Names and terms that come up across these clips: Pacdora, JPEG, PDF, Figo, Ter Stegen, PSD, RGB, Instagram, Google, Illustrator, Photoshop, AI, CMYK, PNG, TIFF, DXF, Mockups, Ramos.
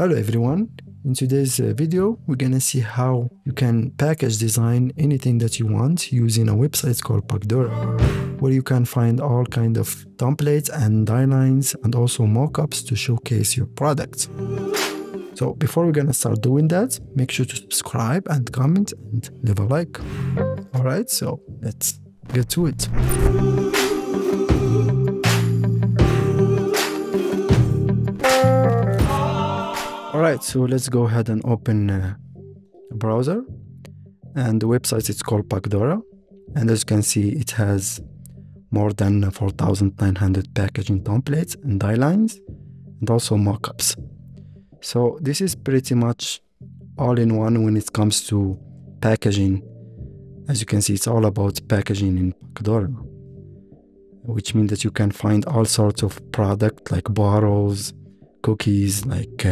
Hello everyone, in today's video we're gonna see how you can package design anything that you want using a website called Pacdora, where you can find all kind of templates and guidelines and also mockups to showcase your products. So before we're gonna start doing that, make sure to subscribe and comment and leave a like. Alright, so let's get to it. Alright, so let's go ahead and open a browser, and the website is called Pacdora, and as you can see it has more than 4,900 packaging templates and guidelines and also mockups. So this is pretty much all in one when it comes to packaging. As you can see, it's all about packaging in Pacdora, which means that you can find all sorts of product like bottles, cookies, like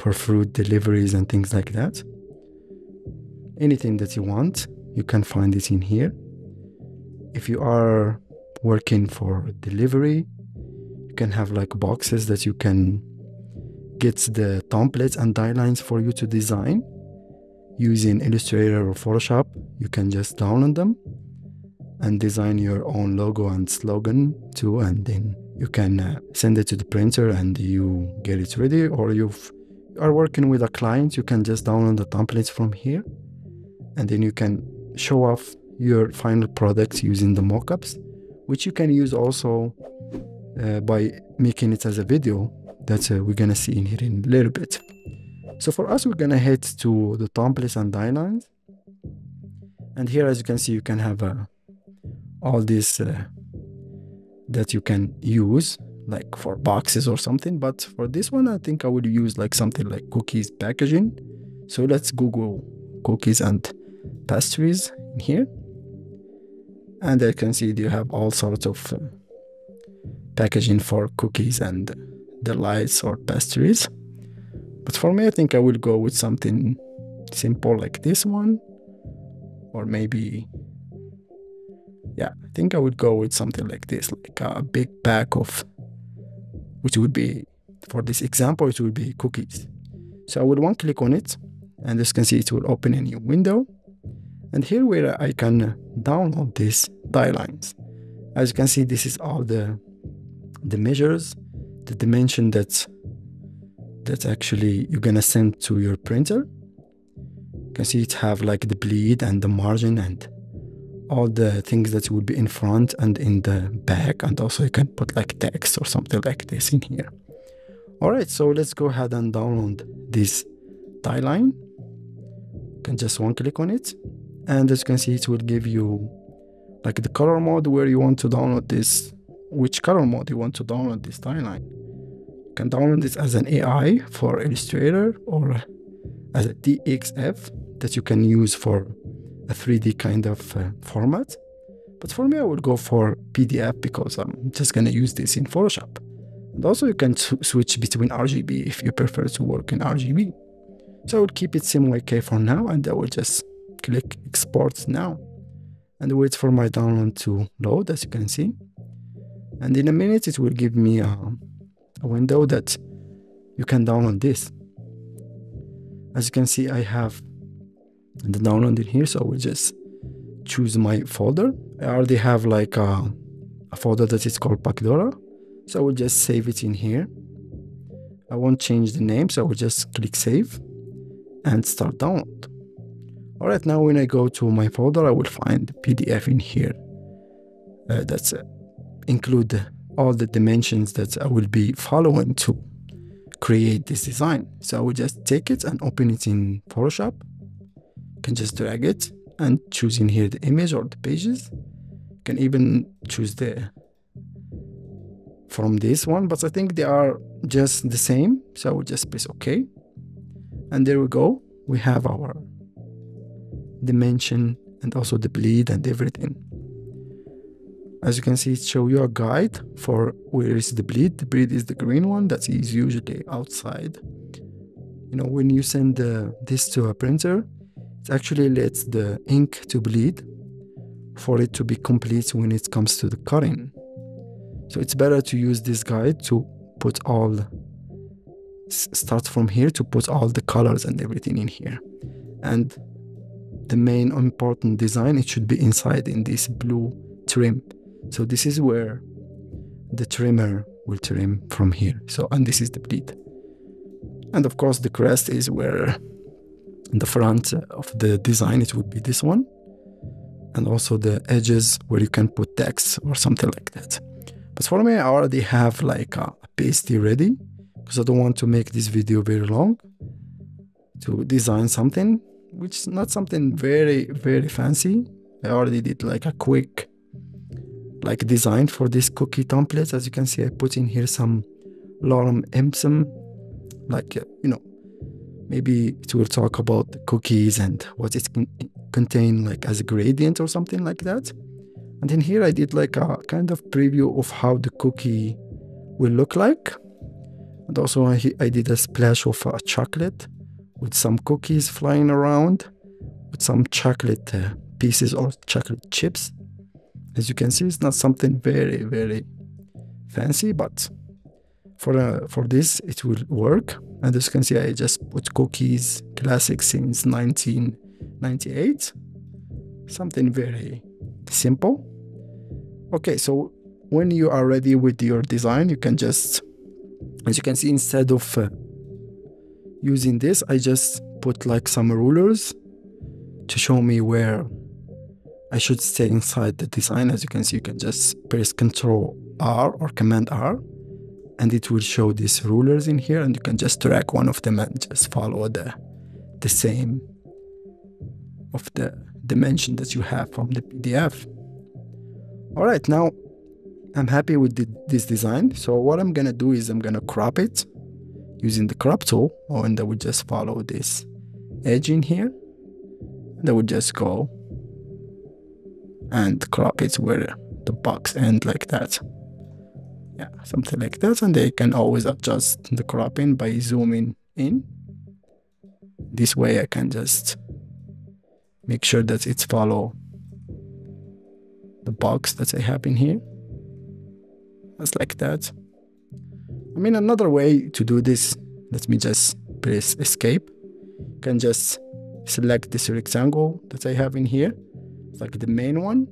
for fruit deliveries and things like that. Anything that you want, you can find it in here. If you are working for delivery, you can have like boxes that you can get the templates and guidelines for you to design using Illustrator or Photoshop. You can just download them and design your own logo and slogan too, and then you can send it to the printer and you get it ready. Or you are working with a client, you can just download the templates from here and then you can show off your final products using the mockups, which you can use also by making it as a video that we're gonna see in here in a little bit. So for us, we're gonna head to the templates and guidelines, and here as you can see you can have all this that you can use like for boxes or something, but for this one I think I would use like something like cookies packaging. So let's Google cookies and pastries in here, and I can see you have all sorts of packaging for cookies and delights or pastries. But for me, I think I will go with something simple like this one, or maybe, yeah, I think I would go with something like this, like a big pack of, which would be, for this example, it would be cookies. So I would one click on it, and as you can see, it will open a new window. And here where I can download these guidelines. As you can see, this is all the measures, the dimension that actually you're gonna send to your printer. You can see it have like the bleed and the margin and all the things that would be in front and in the back, and also you can put like text or something like this in here. Alright, so let's go ahead and download this guideline. You can just one click on it, and as you can see it will give you like the color mode where you want to download this, which color mode you want to download this guideline. You can download this as an AI for Illustrator, or as a DXF that you can use for a 3D kind of format. But for me, I would go for PDF because I'm just gonna use this in Photoshop. And also you can switch between RGB if you prefer to work in RGB. So I would keep it same like for now, and I will just click export now and wait for my download to load, as you can see. And in a minute it will give me a window that you can download this. As you can see, I have the download in here, so I will just choose my folder. I already have like a folder that is called Pacdora, so I will just save it in here. I won't change the name, so I will just click save and start download. Alright, now when I go to my folder, I will find PDF in here. That's include all the dimensions that I will be following to create this design. So I will just take it and open it in Photoshop. You can just drag it and choose in here the image or the pages. You can even choose from this one, but I think they are just the same. So I will just press OK. And there we go. We have our dimension and also the bleed and everything. As you can see, it shows you a guide for where is the bleed. The bleed is the green one that is usually outside. You know, when you send this to a printer, it actually lets the ink to bleed for it to be complete when it comes to the cutting. So it's better to use this guide to put all let's start from here to put all the colors and everything in here. And the main important design, it should be inside in this blue trim. So this is where the trimmer will trim from here. So, and this is the pleat. And of course the crest is where the front of the design, it would be this one. And also the edges where you can put text or something like that. But for me, I already have like a PSD ready, because I don't want to make this video very long to design something, which is not something very, very fancy. I already did like a quick like design for this cookie template. As you can see, I put in here some lorem ipsum, like, you know, maybe it will talk about cookies and what it can contain like as a gradient or something like that. And in here I did like a kind of preview of how the cookie will look like. And also I did a splash of chocolate with some cookies flying around, with some chocolate pieces or chocolate chips. As you can see, it's not something very, very fancy, but for this it will work. And as you can see, I just put cookies classic since 1998. Something very simple. Okay, so when you are ready with your design, you can just, as you can see, instead of using this, I just put like some rulers to show me where I should stay inside the design. As you can see, you can just press Ctrl R or Command R, and it will show these rulers in here, and you can just drag one of them and just follow the same of the dimension that you have from the PDF. All right, now I'm happy with this design. So what I'm gonna do is I'm gonna crop it using the crop tool, and I will just follow this edge in here, and I will just go and crop it where the box ends, like that. Yeah, something like that. And they can always adjust the cropping by zooming in. This way I can just make sure that it's follow the box that I have in here. Just like that. I mean, another way to do this, let me just press escape. You can just select this rectangle that I have in here, like the main one.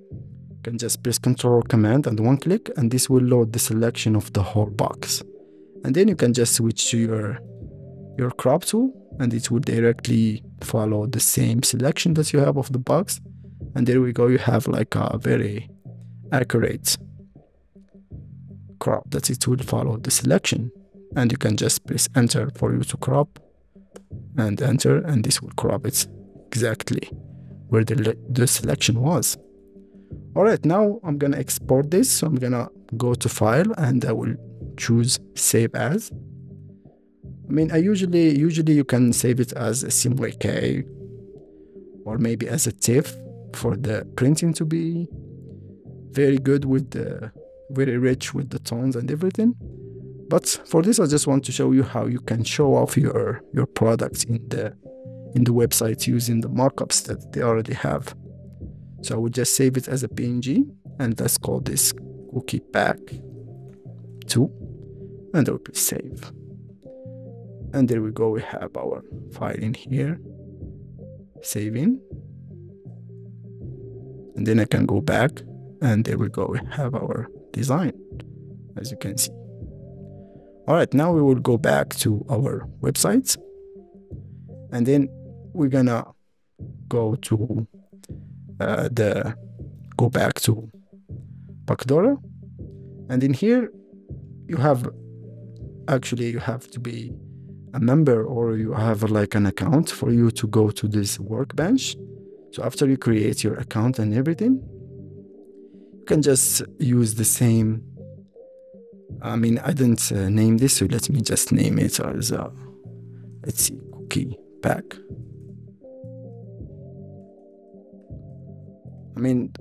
You can just press Ctrl Command and one click, and this will load the selection of the whole box. And then you can just switch to your crop tool, and it will directly follow the same selection that you have of the box. And there we go, you have like a very accurate crop that it will follow the selection. And you can just press enter for you to crop, and enter, and this will crop it exactly where the selection was. All right, now I'm gonna export this. So I'm gonna go to file, and I will choose save as. I mean, I usually you can save it as a CMYK, or maybe as a TIFF for the printing to be very good with the, very rich with the tones and everything. But for this, I just want to show you how you can show off your products in the website using the markups that they already have. So I would just save it as a PNG, and let's call this cookie pack 2, and I will press save. And there we go, we have our file in here, saving. And then I can go back, and there we go, we have our design, as you can see. All right, now we will go back to our website, and then we're gonna go to go back to Pacdora. And in here you have, actually you have to be a member, or you have like an account for you to go to this workbench. So after you create your account and everything, you can just use the same, I mean, I didn't name this, so let me just name it as let's see, cookie pack. I mean,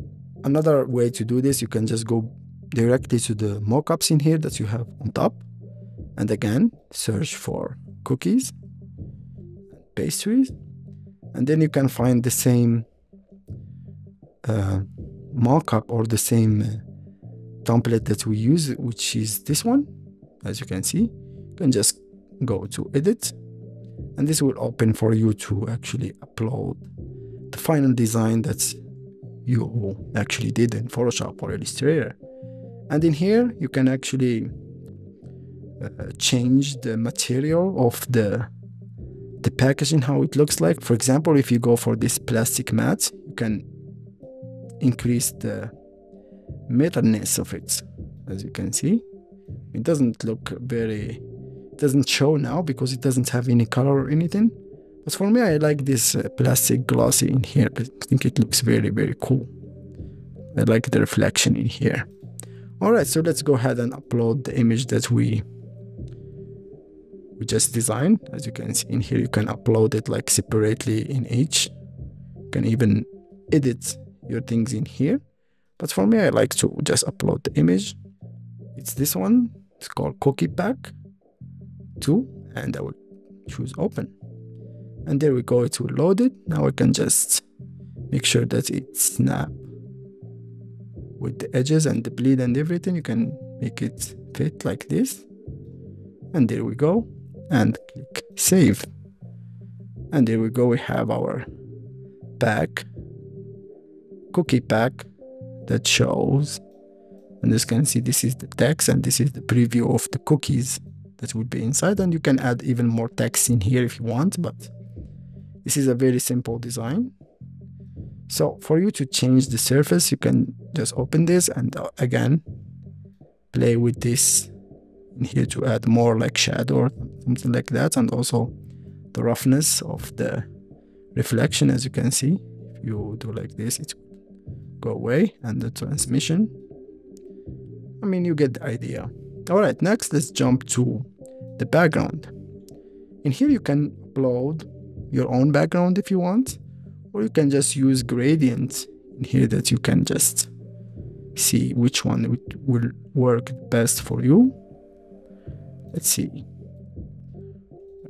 another way to do this, you can just go directly to the mockups in here that you have on top, and again search for cookies, pastries, and then you can find the same mockup or the same template that we use, which is this one. As you can see, you can just go to edit, and this will open for you to actually upload the final design that you actually did in Photoshop or Illustrator. And in here you can actually change the material of the packaging, how it looks like. For example, if you go for this plastic mat, you can increase the metalness of it. As you can see, it doesn't look very, it doesn't show now because it doesn't have any color or anything, but for me I like this plastic glossy in here. I think it looks very, very cool. I like the reflection in here. Alright, so let's go ahead and upload the image that we just designed. As you can see in here, you can upload it like separately in each. You can even edit your things in here, but for me I like to just upload the image. It's this one, it's called Cookie Pack 2, and I will choose open, and there we go, it will load it. Now I can just make sure that it snaps with the edges and the bleed and everything. You can make it fit like this, and there we go, and click save, and there we go, we have our pack, cookie pack that shows, and as you can see, this is the text and this is the preview of the cookies that will be inside, and you can add even more text in here if you want, but this is a very simple design. So for you to change the surface, you can just open this and again play with this in here to add more like shadow or something like that, and also the roughness of the reflection. As you can see, if you do like this, it will go away, and the transmission, I mean, you get the idea. Alright, next let's jump to the background. In here you can upload your own background if you want, or you can just use gradients in here that you can just see which one will work best for you. Let's see.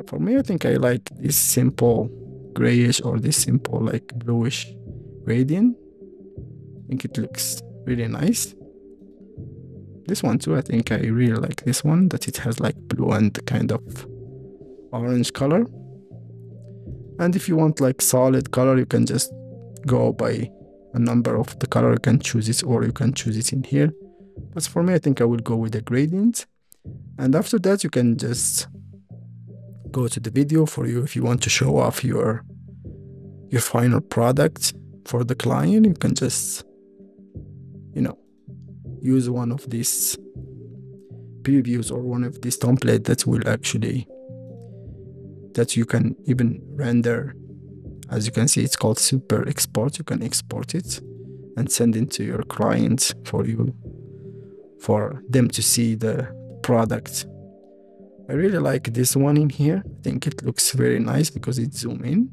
For me, I think I like this simple grayish or this simple like bluish gradient. I think it looks really nice. This one too, I think I really like this one, that it has like blue and kind of orange color. And if you want like solid color, you can just go by a number of the color. You can choose it, or you can choose it in here. But for me, I think I will go with the gradient. And after that, you can just go to the video for you. If you want to show off your final product for the client, you can just, you know, use one of these previews or one of these templates that will actually, that you can even render. As you can see, it's called super export. You can export it and send it to your clients for you, for them to see the product. I really like this one in here. I think it looks very nice because it zooms in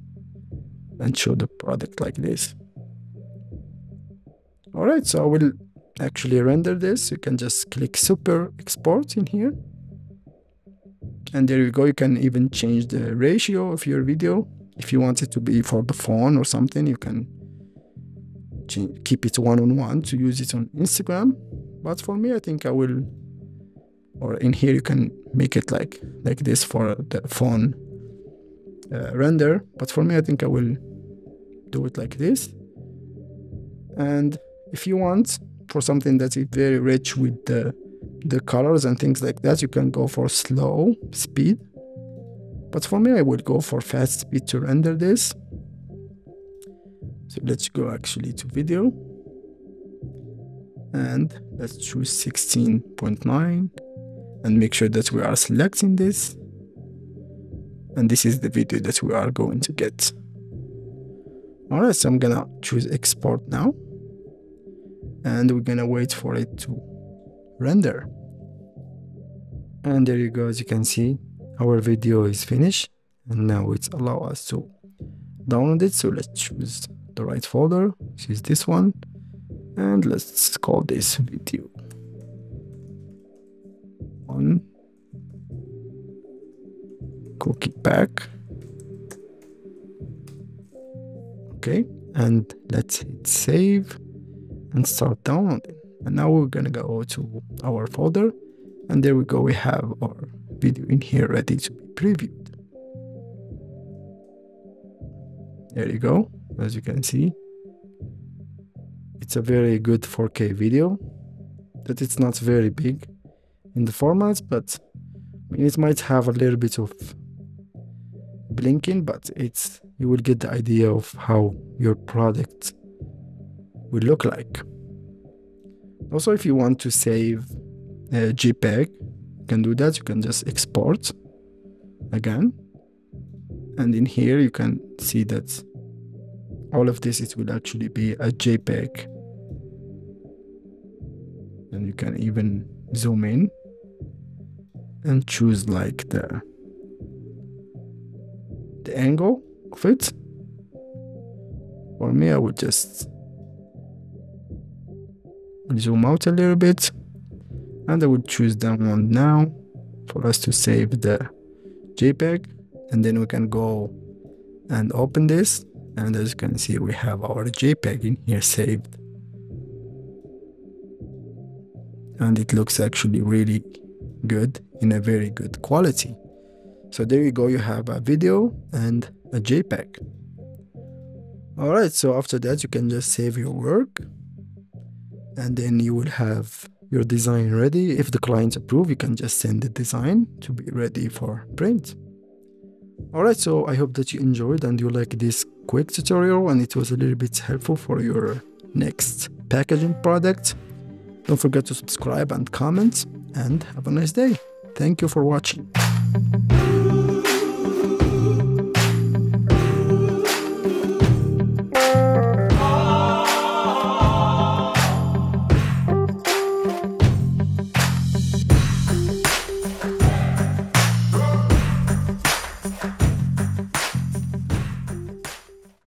and show the product like this. Alright, so I will actually render this. You can just click super export in here, and there you go. You can even change the ratio of your video. If you want it to be for the phone or something, you can change, keep it one-on-one to use it on Instagram. But for me, I think I will, or in here you can make it like this for the phone render. But for me, I think I will do it like this. And if you want for something that is very rich with the colors and things like that, you can go for slow speed. But for me, I would go for fast speed to render this. So let's go actually to video, and let's choose 16.9, and make sure that we are selecting this, and this is the video that we are going to get. Alright, so I'm gonna choose export now, and we're gonna wait for it to render. And there you go, as you can see, our video is finished, and now it's allow us to download it. So let's choose the right folder, which is this one, and let's call this video on cookie pack. Okay, and let's hit save and start downloading. And now we're gonna go to our folder, and there we go, we have our video in here ready to be previewed. There you go, as you can see. It's a very good 4K video, that it's not very big in the formats, but I mean, it might have a little bit of blinking, but it's, you will get the idea of how your product will look like. Also, if you want to save a JPEG, you can do that. You can just export again, and in here you can see that all of this, it will actually be a JPEG. And you can even zoom in and choose like the angle of it. For me, I would just zoom out a little bit, and I would choose that one now for us to save the JPEG, and then we can go and open this, and as you can see, we have our JPEG in here saved, and it looks actually really good in a very good quality. So there you go, you have a video and a JPEG. Alright, so after that you can just save your work, and then you will have your design ready. If the clients approve, you can just send the design to be ready for print. Alright, so I hope that you enjoyed and you like this quick tutorial, and it was a little bit helpful for your next packaging product. Don't forget to subscribe and comment, and have a nice day. Thank you for watching.